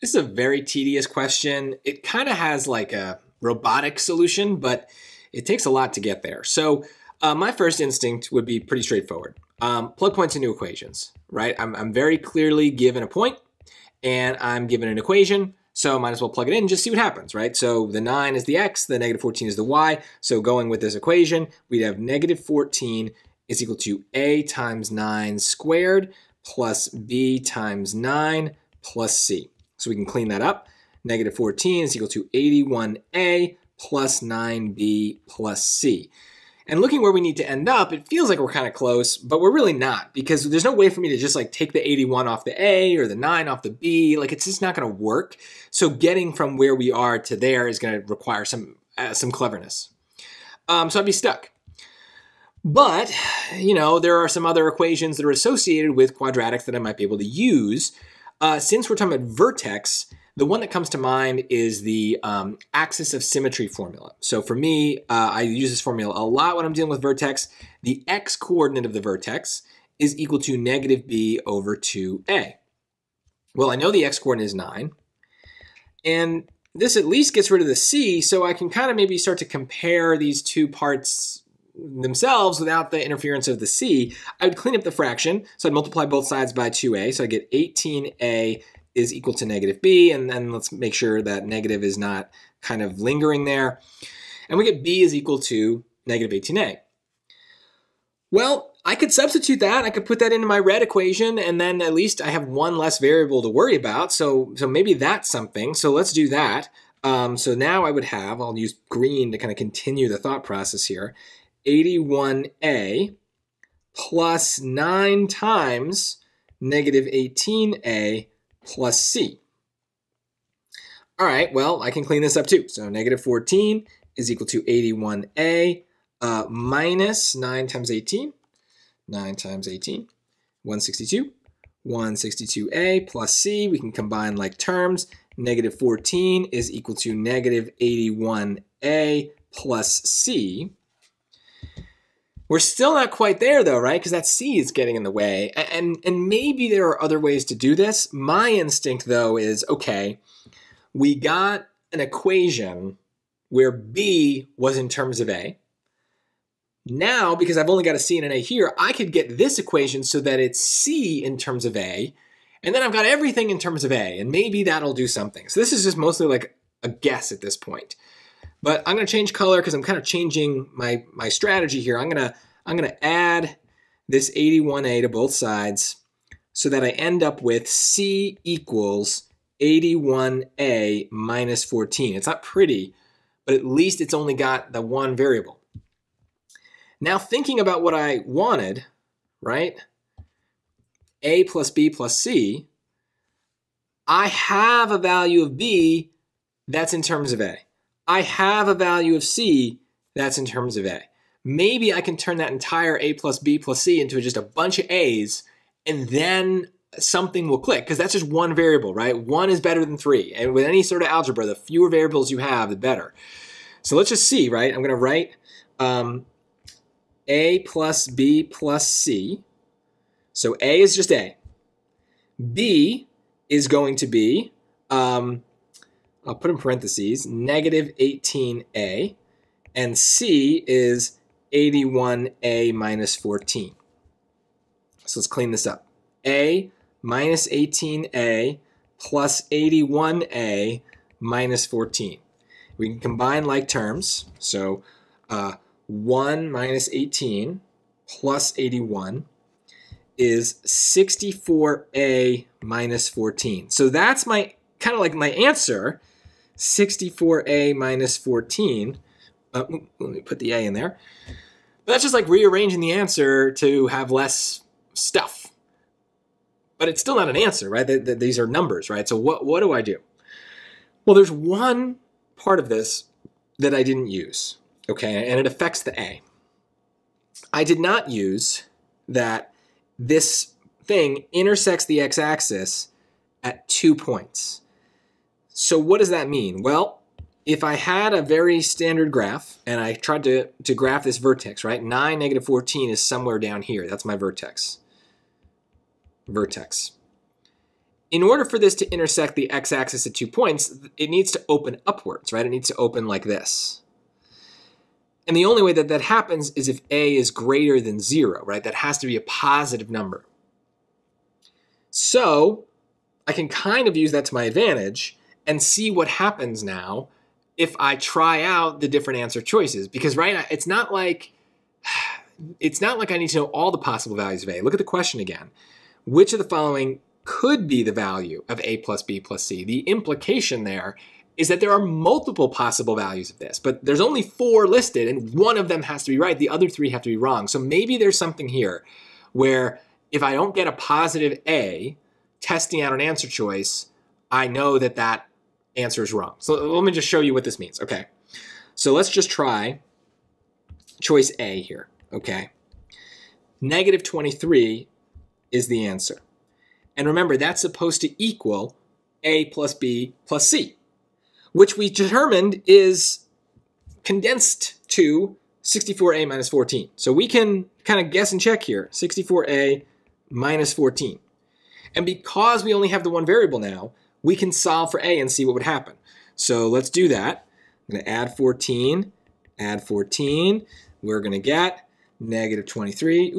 This is a very tedious question. It kind of has like a robotic solution, but it takes a lot to get there. So my first instinct would be pretty straightforward. Plug points into equations, right? I'm very clearly given a point and I'm given an equation. So might as well plug it in and just see what happens, right? So the 9 is the x, the negative 14 is the y. So going with this equation, we'd have negative 14 is equal to a times 9 squared plus b times 9 plus c. So we can clean that up. Negative 14 is equal to 81a plus 9b plus c. And looking where we need to end up, it feels like we're kind of close, but we're really not, because there's no way for me to just like take the 81 off the A or the 9 off the B. Like, it's just not going to work. So getting from where we are to there is going to require some cleverness. So I'd be stuck. But, you know, there are some other equations that are associated with quadratics that I might be able to use. Since we're talking about vertex, the one that comes to mind is the axis of symmetry formula. So for me, I use this formula a lot when I'm dealing with vertex. The x coordinate of the vertex is equal to negative b over 2a. Well, I know the x coordinate is 9. And this at least gets rid of the c, so I can kind of maybe start to compare these two parts themselves without the interference of the c. I would clean up the fraction, so I'd multiply both sides by 2a, so I get 18a is equal to negative b, and then let's make sure that negative is not kind of lingering there. And we get b is equal to negative 18a. Well, I could substitute that. I could put that into my red equation, and then at least I have one less variable to worry about, so maybe that's something. So let's do that. So now I would have, I'll use green to kind of continue the thought process here, 81a plus 9 times negative 18a plus c. All right, well, I can clean this up too. So negative 14 is equal to 81a minus 9 times 18, 9 times 18, 162, 162a plus c. We can combine like terms. Negative 14 is equal to negative 81a plus c. We're still not quite there though, right? Because that c is getting in the way. And maybe there are other ways to do this. My instinct though is, okay, we got an equation where b was in terms of a. Now, because I've only got a c and an a here, I could get this equation so that it's c in terms of a, and then I've got everything in terms of a, and maybe that'll do something. So this is just mostly like a guess at this point. But I'm going to change color because I'm kind of changing my strategy here. I'm going to add this 81a to both sides so that I end up with c equals 81a minus 14. It's not pretty, but at least it's only got the one variable. Now thinking about what I wanted, right? A plus b plus c. I have a value of b that's in terms of a. I have a value of c that's in terms of a. Maybe I can turn that entire a plus b plus c into just a bunch of a's, and then something will click, because that's just one variable, right? One is better than 3. And with any sort of algebra, the fewer variables you have, the better. So let's just see, right? I'm going to write a plus b plus c. So a is just a. b is going to be... I'll put in parentheses, negative 18a, and c is 81a minus 14. So let's clean this up. a minus 18a plus 81a minus 14. We can combine like terms, so 1 minus 18 plus 81 is 64a minus 14. So that's my kind of like my answer, 64a minus 14. Let me put the a in there. But that's just like rearranging the answer to have less stuff. But it's still not an answer, right? These are numbers, right? So what do I do? Well, there's one part of this that I didn't use, okay? And it affects the a. I did not use that this thing intersects the x-axis at 2 points. So what does that mean? Well, if I had a very standard graph and I tried to graph this vertex, right? 9, negative 14 is somewhere down here. That's my vertex. In order for this to intersect the x-axis at 2 points, it needs to open upwards, right? It needs to open like this. And the only way that that happens is if a is greater than 0, right? That has to be a positive number. So I can kind of use that to my advantage and see what happens now if I try out the different answer choices. Because right now, it's not like I need to know all the possible values of a. Look at the question again. Which of the following could be the value of a plus b plus c? The implication there is that there are multiple possible values of this, but there's only 4 listed and one of them has to be right. The other 3 have to be wrong. So maybe there's something here where if I don't get a positive a testing out an answer choice, I know that that answer is wrong. So let me just show you what this means. Okay, so let's just try choice a here. Okay, -23 is the answer. And remember, that's supposed to equal a plus b plus c, which we determined is condensed to 64a minus 14. So we can kind of guess and check here, 64a minus 14. And because we only have the one variable now, we can solve for a and see what would happen. So let's do that. I'm going to add 14, add 14. We're going to get -23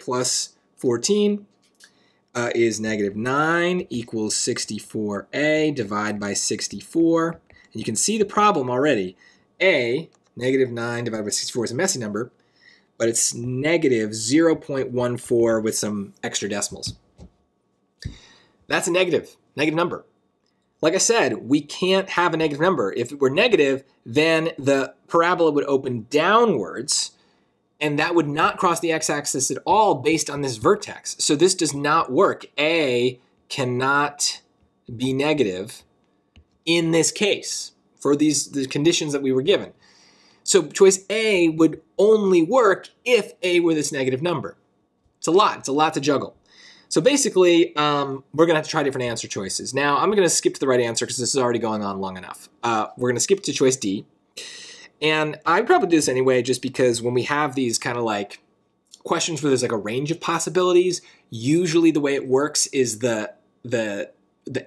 plus 14 is -9 equals 64a divided by 64. And you can see the problem already. A, -9 divided by 64 is a messy number, but it's -0.14 with some extra decimals. That's a negative number. Like I said, we can't have a negative number. If it were negative, then the parabola would open downwards, and that would not cross the x-axis at all based on this vertex. So this does not work. A cannot be negative in this case for the conditions that we were given. So choice A would only work if A were this negative number. It's a lot to juggle. So basically, we're going to have to try different answer choices. Now, I'm going to skip to the right answer because this is already going on long enough. We're going to skip to choice D. And I'd probably do this anyway just because when we have these kind of like questions where there's like a range of possibilities, usually the way it works is the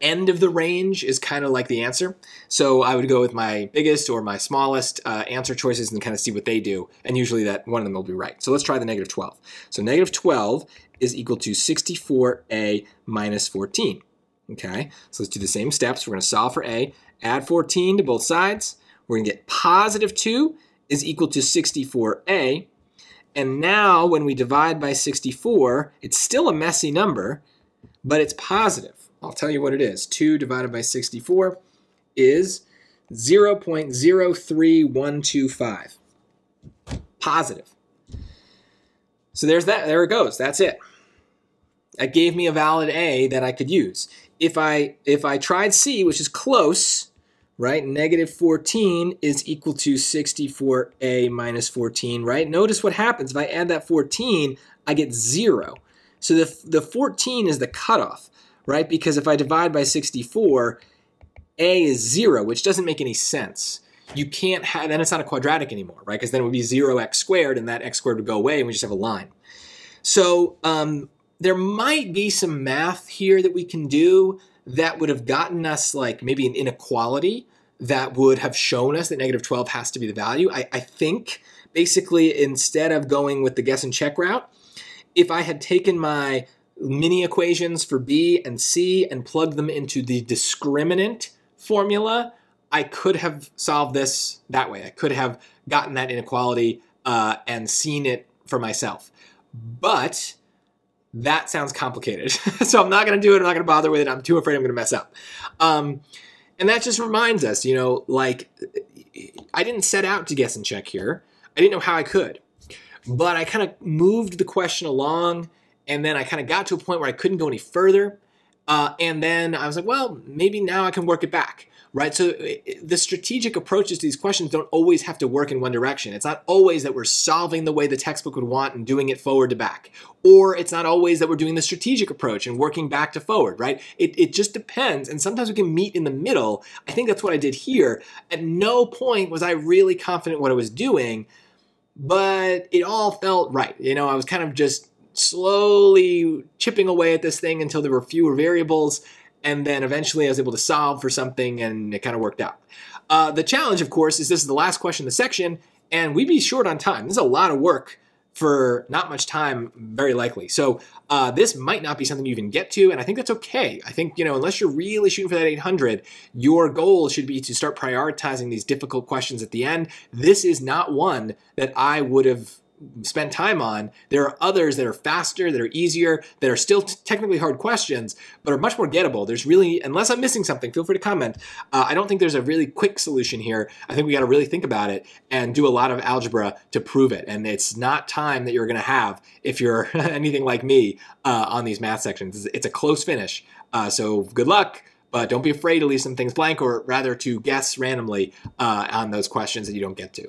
end of the range is kind of like the answer. So I would go with my biggest or my smallest answer choices and kind of see what they do. And usually that one of them will be right. So let's try the -12. So -12 is equal to 64a minus 14. Okay, so let's do the same steps. We're going to solve for a, add 14 to both sides. We're going to get +2 is equal to 64a. And now when we divide by 64, it's still a messy number, but it's positive. I'll tell you what it is. 2 divided by 64 is 0.03125. Positive. So there's that. There it goes. That's it. That gave me a valid a that I could use. If I tried c, which is close, right, -14 is equal to 64a minus 14, right? Notice what happens. If I add that 14, I get 0. So the 14 is the cutoff, right? Because if I divide by 64, a is 0, which doesn't make any sense. You can't have, then it's not a quadratic anymore, right? Because then it would be 0x squared, and that x squared would go away, and we just have a line. So there might be some math here that we can do that would have gotten us like maybe an inequality that would have shown us that -12 has to be the value. I think basically instead of going with the guess and check route, if I had taken my mini equations for b and c and plugged them into the discriminant formula, I could have solved this that way. I could have gotten that inequality and seen it for myself. But that sounds complicated. So I'm not going to do it. I'm not going to bother with it. I'm too afraid I'm going to mess up. And that just reminds us, you know, like I didn't set out to guess and check here. I didn't know how I could. But I kind of moved the question along, and then I kind of got to a point where I couldn't go any further. And then I was like, well, maybe now I can work it back, right? So the strategic approaches to these questions don't always have to work in one direction. It's not always that we're solving the way the textbook would want and doing it forward to back. Or it's not always that we're doing the strategic approach and working back to forward, right? It just depends. And sometimes we can meet in the middle. I think that's what I did here. At no point was I really confident what I was doing, but it all felt right. You know, I was kind of just slowly chipping away at this thing until there were fewer variables, and then eventually I was able to solve for something, and it kind of worked out. The challenge, of course, is this is the last question in the section, and we'd be short on time. This is a lot of work for not much time, very likely. So this might not be something you even get to, and I think that's okay. I think, you know, unless you're really shooting for that 800, your goal should be to start prioritizing these difficult questions at the end. This is not one that I would have spent time on. There are others that are faster, that are easier, that are still technically hard questions, but are much more gettable. There's really, unless I'm missing something, feel free to comment. I don't think there's a really quick solution here. I think we got to really think about it and do a lot of algebra to prove it. And it's not time that you're going to have if you're anything like me on these math sections. It's a close finish. So good luck. But don't be afraid to leave some things blank, or rather to guess randomly on those questions that you don't get to.